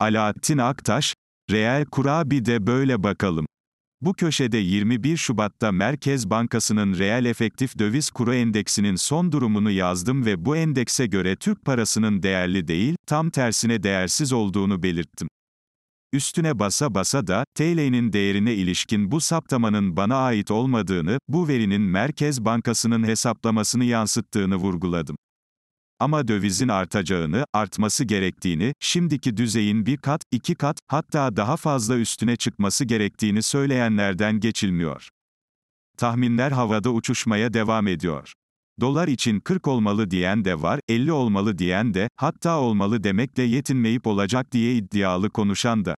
Alaattin Aktaş, reel kura bir de böyle bakalım. Bu köşede 21 Şubat'ta Merkez Bankası'nın Reel Efektif Döviz Kuru Endeksinin son durumunu yazdım ve bu endekse göre Türk parasının değerli değil, tam tersine değersiz olduğunu belirttim. Üstüne basa basa da, TL'nin değerine ilişkin bu saptamanın bana ait olmadığını, bu verinin Merkez Bankası'nın hesaplamasını yansıttığını vurguladım. Ama dövizin artacağını, artması gerektiğini, şimdiki düzeyin bir kat, iki kat, hatta daha fazla üstüne çıkması gerektiğini söyleyenlerden geçilmiyor. Tahminler havada uçuşmaya devam ediyor. Dolar için 40 olmalı diyen de var, 50 olmalı diyen de, hatta olmalı demekle yetinmeyip olacak diye iddialı konuşan da.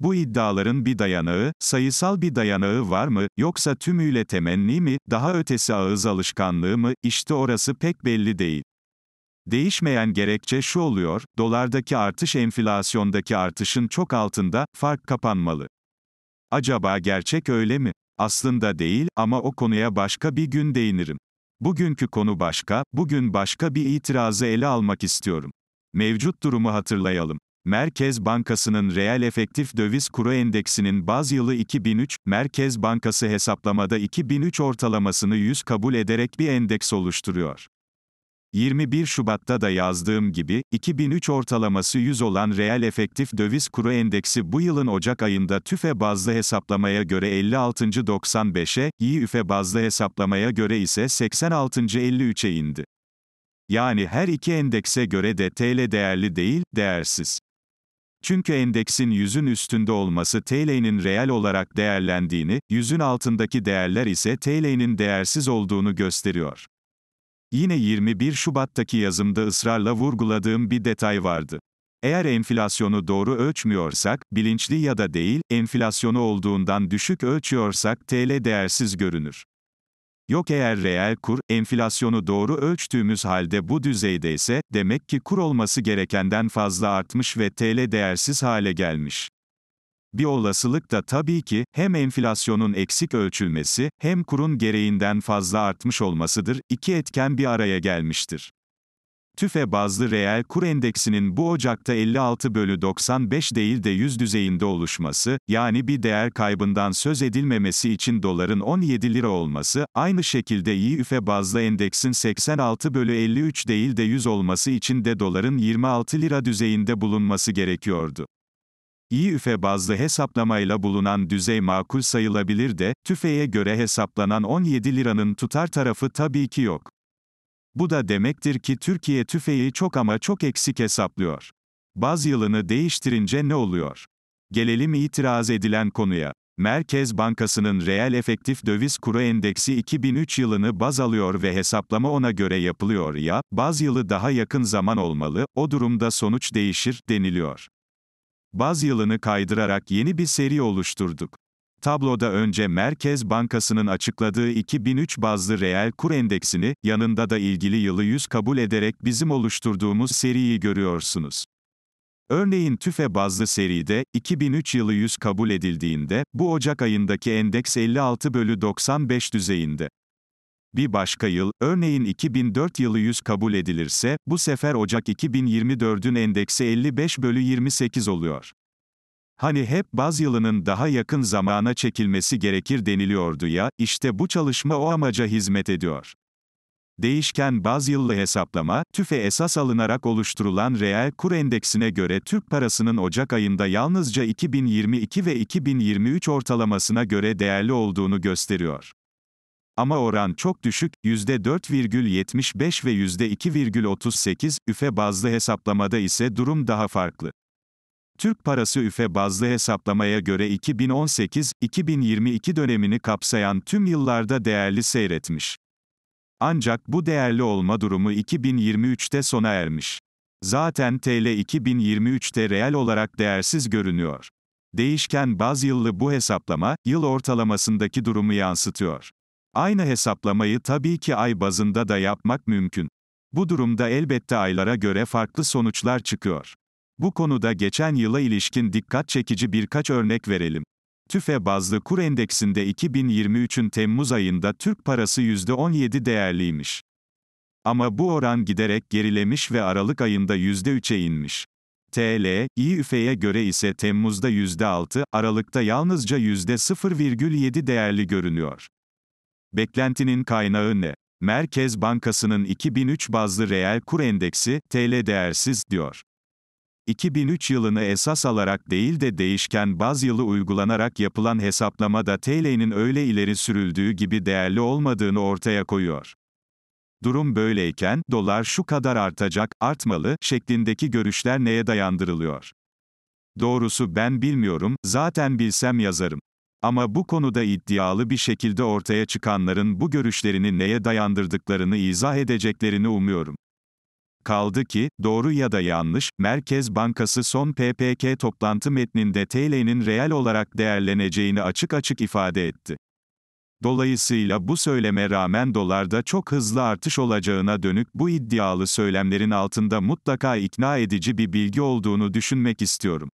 Bu iddiaların bir dayanağı, sayısal bir dayanağı var mı, yoksa tümüyle temenni mi, daha ötesi ağız alışkanlığı mı, işte orası pek belli değil. Değişmeyen gerekçe şu oluyor, dolardaki artış enflasyondaki artışın çok altında, fark kapanmalı. Acaba gerçek öyle mi? Aslında değil, ama o konuya başka bir gün değinirim. Bugünkü konu başka, bugün başka bir itirazı ele almak istiyorum. Mevcut durumu hatırlayalım. Merkez Bankası'nın Reel Efektif Döviz Kuru Endeksinin baz yılı 2003, Merkez Bankası hesaplamada 2003 ortalamasını 100 kabul ederek bir endeks oluşturuyor. 21 Şubat'ta da yazdığım gibi, 2003 ortalaması 100 olan Reel Efektif Döviz Kuru Endeksi bu yılın Ocak ayında TÜFE bazlı hesaplamaya göre 56.95'e, Yİ-ÜFE bazlı hesaplamaya göre ise 86.53'e indi. Yani her iki endekse göre de TL değerli değil, değersiz. Çünkü endeksin 100'ün üstünde olması TL'nin reel olarak değerlendiğini, 100'ün altındaki değerler ise TL'nin değersiz olduğunu gösteriyor. Yine 21 Şubat'taki yazımda ısrarla vurguladığım bir detay vardı. Eğer enflasyonu doğru ölçmüyorsak, bilinçli ya da değil, enflasyonu olduğundan düşük ölçüyorsak TL değersiz görünür. Yok eğer reel kur, enflasyonu doğru ölçtüğümüz halde bu düzeydeyse, demek ki kur olması gerekenden fazla artmış ve TL değersiz hale gelmiş. Bir olasılık da tabii ki, hem enflasyonun eksik ölçülmesi, hem kurun gereğinden fazla artmış olmasıdır, iki etken bir araya gelmiştir. TÜFE bazlı reel kur endeksinin bu Ocak'ta 56/95 değil de 100 düzeyinde oluşması, yani bir değer kaybından söz edilmemesi için doların 17 lira olması, aynı şekilde Yİ-ÜFE bazlı endeksin 86/53 değil de 100 olması için de doların 26 lira düzeyinde bulunması gerekiyordu. Yİ-ÜFE bazlı hesaplamayla bulunan düzey makul sayılabilir de, TÜFE'ye göre hesaplanan 17 liranın tutar tarafı tabii ki yok. Bu da demektir ki Türkiye TÜFE'yi çok ama çok eksik hesaplıyor. Baz yılını değiştirince ne oluyor? Gelelim itiraz edilen konuya. Merkez Bankası'nın Reel Efektif Döviz Kuru Endeksi 2003 yılını baz alıyor ve hesaplama ona göre yapılıyor ya, baz yılı daha yakın zaman olmalı, o durumda sonuç değişir, deniliyor. Baz yılını kaydırarak yeni bir seri oluşturduk. Tabloda önce Merkez Bankası'nın açıkladığı 2003 bazlı reel kur endeksini, yanında da ilgili yılı 100 kabul ederek bizim oluşturduğumuz seriyi görüyorsunuz. Örneğin TÜFE bazlı seride, 2003 yılı 100 kabul edildiğinde, bu Ocak ayındaki endeks 56/95 düzeyinde. Bir başka yıl, örneğin 2004 yılı 100 kabul edilirse, bu sefer Ocak 2024'ün endeksi 55/28 oluyor. Hani hep baz yılının daha yakın zamana çekilmesi gerekir deniliyordu ya, işte bu çalışma o amaca hizmet ediyor. Değişken baz yıllı hesaplama, TÜFE esas alınarak oluşturulan reel kur endeksine göre Türk parasının Ocak ayında yalnızca 2022 ve 2023 ortalamasına göre değerli olduğunu gösteriyor. Ama oran çok düşük, %4,75 ve %2,38, ÜFE bazlı hesaplamada ise durum daha farklı. Türk parası ÜFE bazlı hesaplamaya göre 2018-2022 dönemini kapsayan tüm yıllarda değerli seyretmiş. Ancak bu değerli olma durumu 2023'te sona ermiş. Zaten TL 2023'te reel olarak değersiz görünüyor. Değişken baz yıllı bu hesaplama, yıl ortalamasındaki durumu yansıtıyor. Aynı hesaplamayı tabii ki ay bazında da yapmak mümkün. Bu durumda elbette aylara göre farklı sonuçlar çıkıyor. Bu konuda geçen yıla ilişkin dikkat çekici birkaç örnek verelim. TÜFE bazlı kur endeksinde 2023'ün Temmuz ayında Türk parası %17 değerliymiş. Ama bu oran giderek gerilemiş ve Aralık ayında %3'e inmiş. TL, Yİ-ÜFE'ye göre ise Temmuz'da %6, Aralık'ta yalnızca %0,7 değerli görünüyor. Beklentinin kaynağı ne? Merkez Bankası'nın 2003 bazlı reel kur endeksi, TL değersiz, diyor. 2003 yılını esas alarak değil de değişken baz yılı uygulanarak yapılan hesaplama da TL'nin öyle ileri sürüldüğü gibi değerli olmadığını ortaya koyuyor. Durum böyleyken, dolar şu kadar artacak, artmalı, şeklindeki görüşler neye dayandırılıyor? Doğrusu ben bilmiyorum, zaten bilsem yazarım. Ama bu konuda iddialı bir şekilde ortaya çıkanların bu görüşlerini neye dayandırdıklarını izah edeceklerini umuyorum. Kaldı ki, doğru ya da yanlış, Merkez Bankası son PPK toplantı metninde TL'nin reel olarak değerleneceğini açık açık ifade etti. Dolayısıyla bu söyleme rağmen dolarda çok hızlı artış olacağına dönük bu iddialı söylemlerin altında mutlaka ikna edici bir bilgi olduğunu düşünmek istiyorum.